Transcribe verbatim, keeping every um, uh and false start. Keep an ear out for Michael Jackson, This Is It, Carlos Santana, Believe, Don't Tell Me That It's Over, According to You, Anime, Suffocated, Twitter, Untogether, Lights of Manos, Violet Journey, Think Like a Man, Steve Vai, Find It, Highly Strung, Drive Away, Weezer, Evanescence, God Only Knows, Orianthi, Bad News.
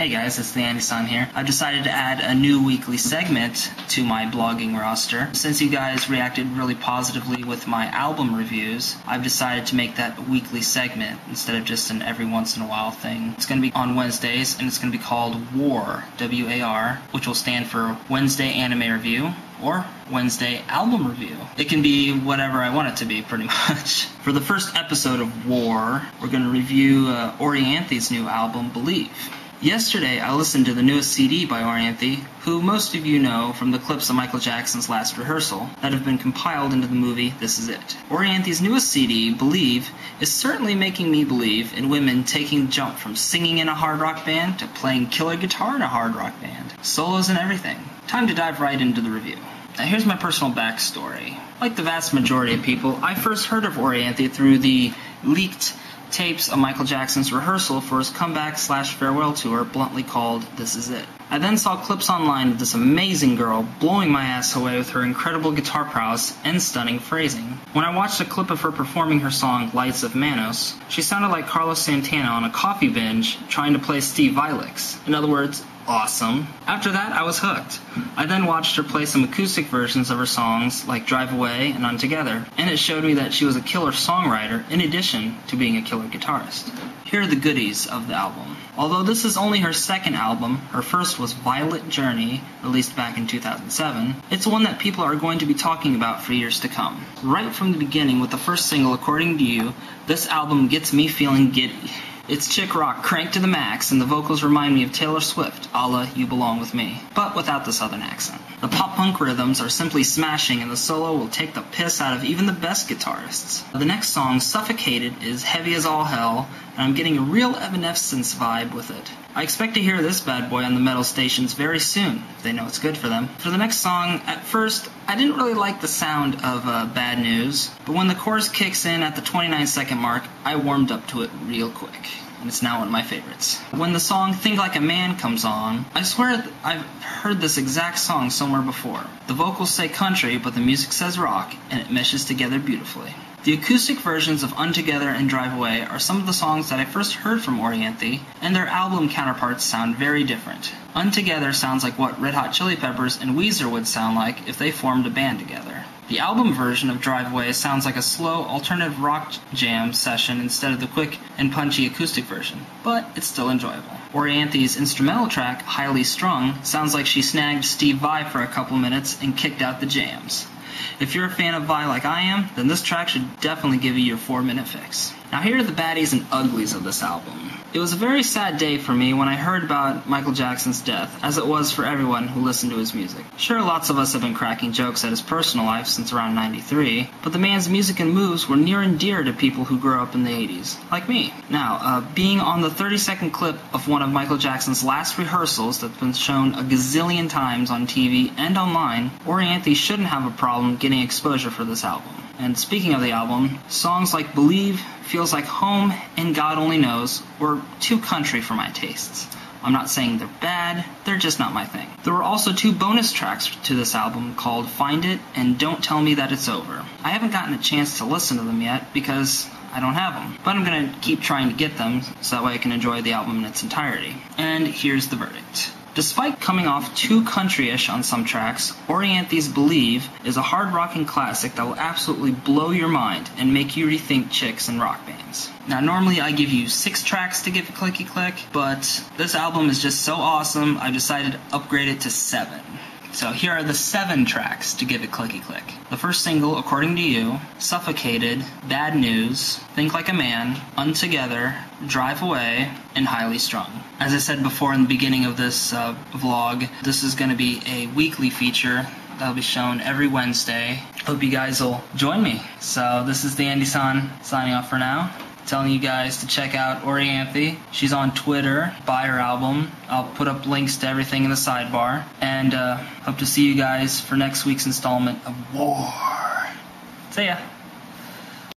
Hey guys, it's TheAndySan here. I've decided to add a new weekly segment to my blogging roster. Since you guys reacted really positively with my album reviews, I've decided to make that a weekly segment instead of just an every once in a while thing. It's going to be on Wednesdays, and it's going to be called W A R, W A R, which will stand for Wednesday Anime Review, or Wednesday album review. It can be whatever I want it to be, pretty much. For the first episode of W A R, we're going to review uh, Orianthi's new album, Believe. Yesterday, I listened to the newest C D by Orianthi, who most of you know from the clips of Michael Jackson's last rehearsal that have been compiled into the movie This Is It. Orianthi's newest C D, Believe, is certainly making me believe in women taking the jump from singing in a hard rock band to playing killer guitar in a hard rock band. Solos and everything. Time to dive right into the review. Now here's my personal backstory. Like the vast majority of people, I first heard of Orianthi through the leaked tapes of Michael Jackson's rehearsal for his comeback slash farewell tour, bluntly called This Is It. I then saw clips online of this amazing girl blowing my ass away with her incredible guitar prowess and stunning phrasing. When I watched a clip of her performing her song Lights of Manos, she sounded like Carlos Santana on a coffee binge trying to play Steve Vai licks. In other words, awesome. After that, I was hooked. I then watched her play some acoustic versions of her songs like Drive Away and Untogether, and it showed me that she was a killer songwriter in addition to being a killer guitarist. Here are the goodies of the album. Although this is only her second album, her first was Violet Journey, released back in two thousand seven, it's one that people are going to be talking about for years to come. Right from the beginning with the first single, According to You, this album gets me feeling giddy. It's chick rock cranked to the max, and the vocals remind me of Taylor Swift, a la You Belong With Me, but without the southern accent. The pop-punk rhythms are simply smashing, and the solo will take the piss out of even the best guitarists. The next song, Suffocated, is heavy as all hell, and I'm getting a real Evanescence vibe with it. I expect to hear this bad boy on the metal stations very soon, if they know it's good for them. For the next song, at first, I didn't really like the sound of uh, Bad News, but when the chorus kicks in at the twenty-nine second mark, I warmed up to it real quick. And it's now one of my favorites. When the song Think Like a Man comes on, I swear I've heard this exact song somewhere before. The vocals say country, but the music says rock, and it meshes together beautifully. The acoustic versions of Untogether and Drive Away are some of the songs that I first heard from Orianthi, and their album counterparts sound very different. Untogether sounds like what Red Hot Chili Peppers and Weezer would sound like if they formed a band together. The album version of Drive Away sounds like a slow, alternative rock jam session instead of the quick and punchy acoustic version, but it's still enjoyable. Orianthi's instrumental track, Highly Strung, sounds like she snagged Steve Vai for a couple minutes and kicked out the jams. If you're a fan of Vi like I am, then this track should definitely give you your four minute fix. Now here are the baddies and uglies of this album. It was a very sad day for me when I heard about Michael Jackson's death, as it was for everyone who listened to his music. Sure, lots of us have been cracking jokes at his personal life since around ninety-three, but the man's music and moves were near and dear to people who grew up in the eighties, like me. Now, uh, being on the thirty second clip of one of Michael Jackson's last rehearsals that's been shown a gazillion times on T V and online, Orianthi shouldn't have a problem getting exposure for this album. And speaking of the album, songs like Believe, Feels Like Home, and God Only Knows were too country for my tastes. I'm not saying they're bad, they're just not my thing. There were also two bonus tracks to this album called Find It and Don't Tell Me That It's Over. I haven't gotten a chance to listen to them yet because I don't have them, but I'm going to keep trying to get them so that way I can enjoy the album in its entirety. And here's the verdict. Despite coming off too country-ish on some tracks, Orianthi's Believe is a hard-rocking classic that will absolutely blow your mind and make you rethink chicks and rock bands. Now, normally I give you six tracks to give a clicky-click, but this album is just so awesome, I've decided to upgrade it to seven. So here are the seven tracks to give it clicky-click. The first single, According to You, Suffocated, Bad News, Think Like a Man, Untogether, Drive Away, and Highly Strung. As I said before in the beginning of this uh, vlog, this is going to be a weekly feature that will be shown every Wednesday. Hope you guys will join me. So this is TheAndySan signing off for now. Telling you guys to check out Orianthi. She's on Twitter. Buy her album. I'll put up links to everything in the sidebar. And uh, hope to see you guys for next week's installment of W A R. See ya.